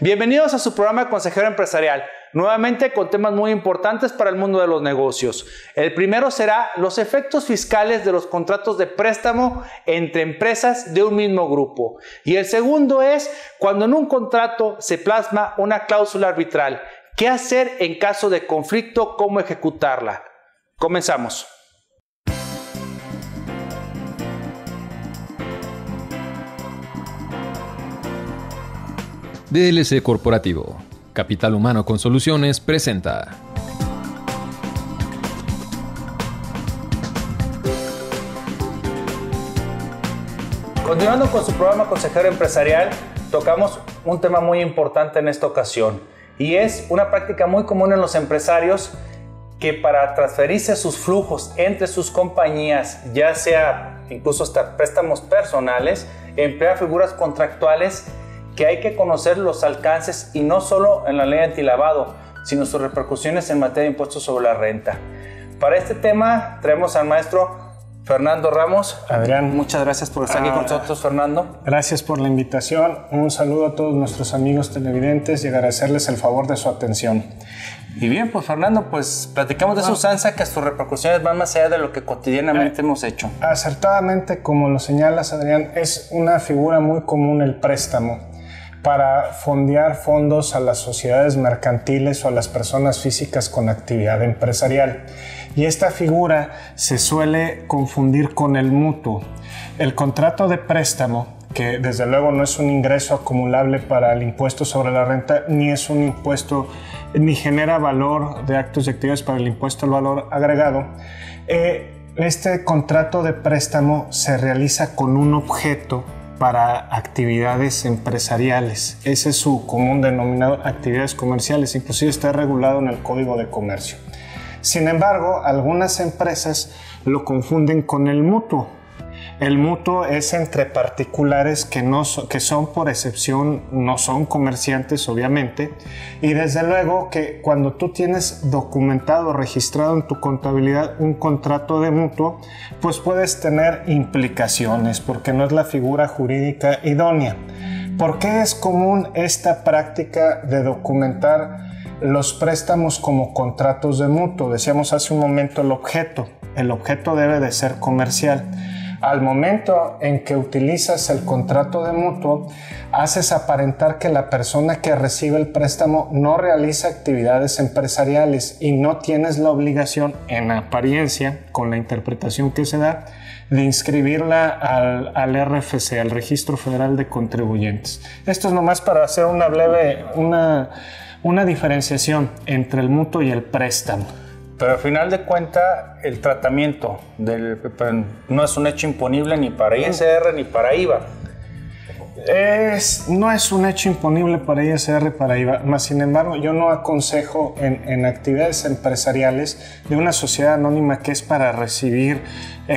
Bienvenidos a su programa Consejero Empresarial, nuevamente con temas muy importantes para el mundo de los negocios. El primero será los efectos fiscales de los contratos de préstamo entre empresas de un mismo grupo. Y el segundo es cuando en un contrato se plasma una cláusula arbitral. ¿Qué hacer en caso de conflicto? ¿Cómo ejecutarla? Comenzamos. DLC Corporativo, Capital Humano con Soluciones presenta. Continuando con su programa Consejero Empresarial, tocamos un tema muy importante en esta ocasión y es una práctica muy común en los empresarios que para transferirse sus flujos entre sus compañías, ya sea incluso hasta préstamos personales, emplean figuras contractuales que hay que conocer los alcances y no solo en la ley antilavado, sino sus repercusiones en materia de impuestos sobre la renta. Para este tema traemos al maestro Fernando Ramos. Adrián, muchas gracias por estar aquí con nosotros, Fernando. Gracias por la invitación. Un saludo a todos nuestros amigos televidentes y agradecerles el favor de su atención. Y bien, pues Fernando, pues platicamos de esa usanza que sus repercusiones van más allá de lo que cotidianamente hemos hecho. Acertadamente, como lo señalas, Adrián, es una figura muy común el préstamo para fondear fondos a las sociedades mercantiles o a las personas físicas con actividad empresarial. Y esta figura se suele confundir con el mutuo. El contrato de préstamo, que desde luego no es un ingreso acumulable para el impuesto sobre la renta, ni es un impuesto, ni genera valor de actos y actividades para el impuesto al valor agregado. Este contrato de préstamo se realiza con un objeto para actividades empresariales. Ese es su común denominador, actividades comerciales. Inclusive está regulado en el Código de Comercio. Sin embargo, algunas empresas lo confunden con el mutuo. El mutuo es entre particulares que son por excepción, no son comerciantes obviamente, y desde luego que cuando tú tienes documentado, registrado en tu contabilidad un contrato de mutuo, pues puedes tener implicaciones porque no es la figura jurídica idónea. ¿Por qué es común esta práctica de documentar los préstamos como contratos de mutuo? Decíamos hace un momento el objeto. El objeto debe de ser comercial. Al momento en que utilizas el contrato de mutuo, haces aparentar que la persona que recibe el préstamo no realiza actividades empresariales y no tienes la obligación, en apariencia, con la interpretación que se da, de inscribirla al RFC, al Registro Federal de Contribuyentes. Esto es nomás para hacer una breve una diferenciación entre el mutuo y el préstamo. Pero al final de cuentas, el tratamiento no es un hecho imponible ni para ISR ni para IVA. No es un hecho imponible para ISR, para IVA. Mas, sin embargo, yo no aconsejo en actividades empresariales de una sociedad anónima que es para recibir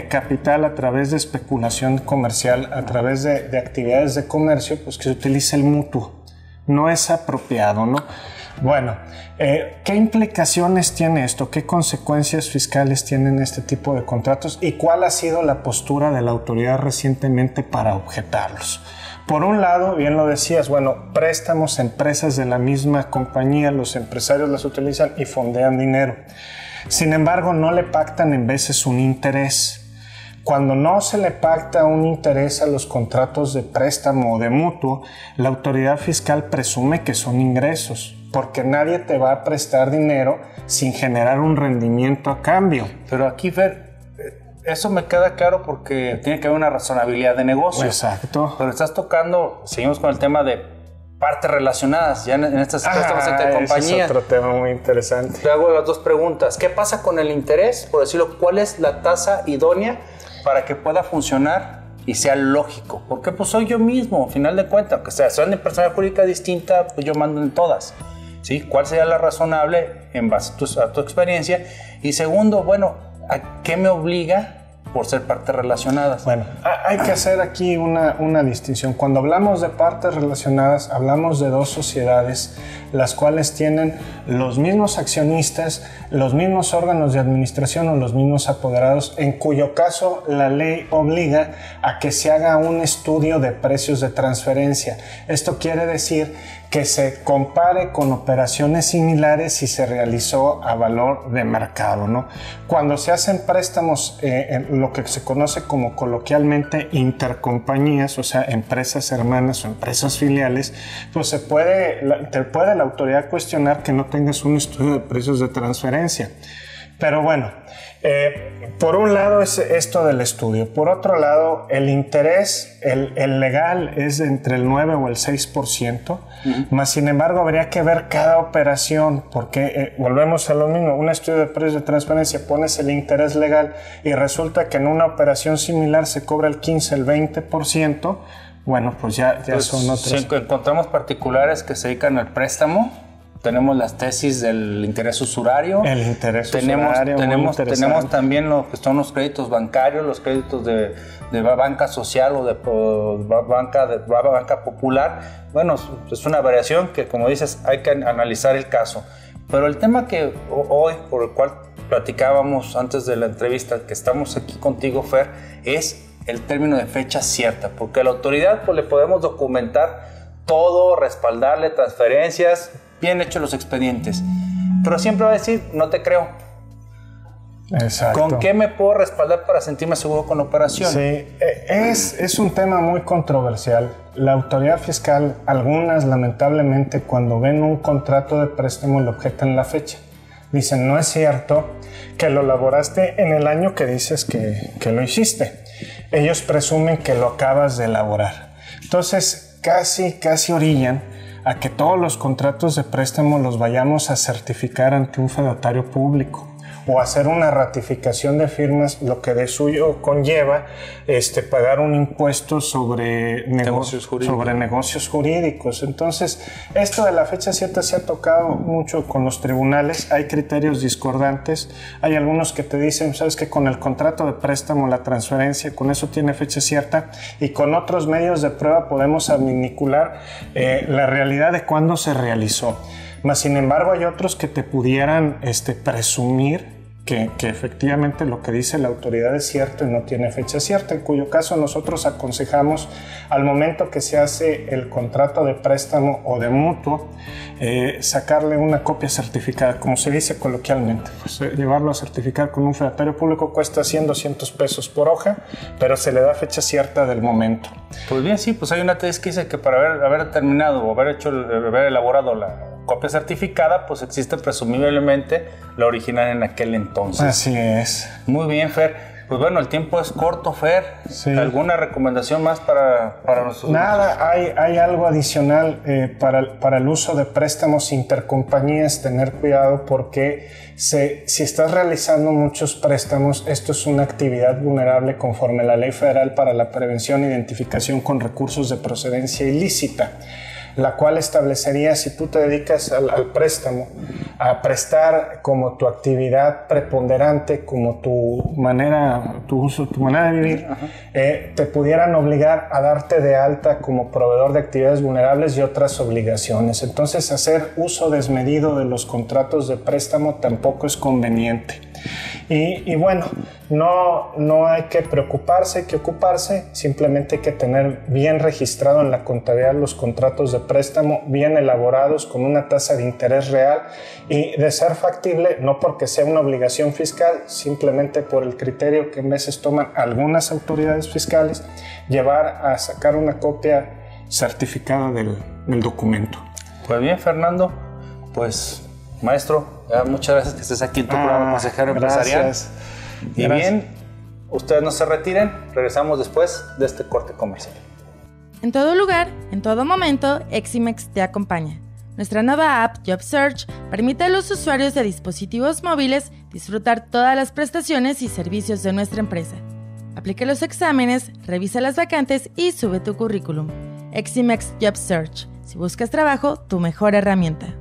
capital a través de especulación comercial, a través de actividades de comercio, pues que se utilice el mutuo. No es apropiado, ¿no? Bueno, ¿qué implicaciones tiene esto? ¿Qué consecuencias fiscales tienen este tipo de contratos? ¿Y cuál ha sido la postura de la autoridad recientemente para objetarlos? Por un lado, bien lo decías, bueno, préstamos, empresas de la misma compañía, los empresarios las utilizan y fondean dinero. Sin embargo, no le pactan en veces un interés. Cuando no se le pacta un interés a los contratos de préstamo o de mutuo, la autoridad fiscal presume que son ingresos, porque nadie te va a prestar dinero sin generar un rendimiento a cambio. Pero aquí, Fer, eso me queda claro porque tiene que haber una razonabilidad de negocio. Exacto. Pero estás tocando, seguimos con el tema de partes relacionadas, ya en estas préstamos entre compañías. Ese es otro tema muy interesante. Te hago las dos preguntas. ¿Qué pasa con el interés? Por decirlo, ¿cuál es la tasa idónea para que pueda funcionar y sea lógico? Porque pues soy yo mismo, al final de cuentas, aunque sean de persona jurídica distinta, pues yo mando en todas, ¿sí? ¿Cuál sería la razonable en base a tu experiencia? Y segundo, bueno, ¿a qué me obliga por ser partes relacionadas? Bueno, hay que hacer aquí una distinción. Cuando hablamos de partes relacionadas, hablamos de dos sociedades, las cuales tienen los mismos accionistas, los mismos órganos de administración o los mismos apoderados, en cuyo caso la ley obliga a que se haga un estudio de precios de transferencia. Esto quiere decir que se compare con operaciones similares si se realizó a valor de mercado, ¿no? Cuando se hacen préstamos, lo que se conoce como coloquialmente intercompañías, o sea, empresas hermanas o empresas filiales, pues se puede, te puede la autoridad cuestionar que no tengas un estudio de precios de transferencia. Pero bueno, por un lado es esto del estudio. Por otro lado, el interés, el legal es entre el 9 o el 6%. Más sin embargo, habría que ver cada operación porque volvemos a lo mismo. Un estudio de precios de transferencia, pones el interés legal y resulta que en una operación similar se cobra el 15, el 20%. Bueno, pues ya son otros. Si encontramos particulares que se dedican al préstamo, tenemos las tesis del interés usurario. El interés usurario. Tenemos también lo que son los créditos bancarios, los créditos de banca social o de banca popular. Bueno, es una variación que, como dices, hay que analizar el caso. Pero el tema que hoy, por el cual platicábamos antes de la entrevista, que estamos aquí contigo, Fer, es el término de fecha cierta. Porque a la autoridad pues, le podemos documentar todo, respaldarle transferencias, bien hechos los expedientes, pero siempre va a decir, no te creo. Exacto. ¿Con qué me puedo respaldar para sentirme seguro con la operación? Sí, es un tema muy controversial. La autoridad fiscal, algunas lamentablemente, cuando ven un contrato de préstamo le objetan la fecha. Dicen, no es cierto que lo elaboraste en el año que dices que lo hiciste. Ellos presumen que lo acabas de elaborar. Entonces, casi orillan a que todos los contratos de préstamo los vayamos a certificar ante un fedatario público o hacer una ratificación de firmas, lo que de suyo conlleva pagar un impuesto sobre negocios jurídicos. Entonces, esto de la fecha cierta se ha tocado mucho con los tribunales. Hay criterios discordantes. Hay algunos que te dicen, sabes que con el contrato de préstamo, la transferencia, con eso tiene fecha cierta, y con otros medios de prueba podemos adminicular la realidad de cuándo se realizó. Mas, sin embargo, hay otros que te pudieran presumir que efectivamente lo que dice la autoridad es cierto y no tiene fecha cierta, en cuyo caso nosotros aconsejamos al momento que se hace el contrato de préstamo o de mutuo, sacarle una copia certificada, como se dice coloquialmente. Pues, llevarlo a certificar con un fedatario público cuesta 100, 200 pesos por hoja, pero se le da fecha cierta del momento. Pues bien, sí, pues hay una tesis que dice que para haber terminado o haber elaborado la copia certificada, pues existe presumiblemente la original en aquel entonces. Así es. Muy bien, Fer. Pues bueno, el tiempo es corto, Fer. Sí. ¿Alguna recomendación más para nosotros? Nada, hay algo adicional para el uso de préstamos intercompañías, tener cuidado porque si estás realizando muchos préstamos, esto es una actividad vulnerable conforme a la Ley Federal para la Prevención e Identificación con Recursos de Procedencia Ilícita, la cual establecería si tú te dedicas al préstamo, a prestar como tu actividad preponderante, como tu manera de vivir, te pudieran obligar a darte de alta como proveedor de actividades vulnerables y otras obligaciones. Entonces, hacer uso desmedido de los contratos de préstamo tampoco es conveniente. Y bueno, no hay que preocuparse, hay que ocuparse, simplemente hay que tener bien registrado en la contabilidad los contratos de préstamo, bien elaborados, con una tasa de interés real y de ser factible, no porque sea una obligación fiscal, simplemente por el criterio que en veces toman algunas autoridades fiscales, llevar a sacar una copia certificada del documento. Pues bien, Fernando, pues maestro, muchas gracias que estés aquí en tu programa Consejero Empresarial. Y bien, ustedes no se retiren, regresamos después de este corte comercial. En todo lugar, en todo momento, Eximex te acompaña. Nuestra nueva app Job Search permite a los usuarios de dispositivos móviles disfrutar todas las prestaciones y servicios de nuestra empresa. Aplica los exámenes, revisa las vacantes y sube tu currículum. Eximex Job Search. Si buscas trabajo, tu mejor herramienta.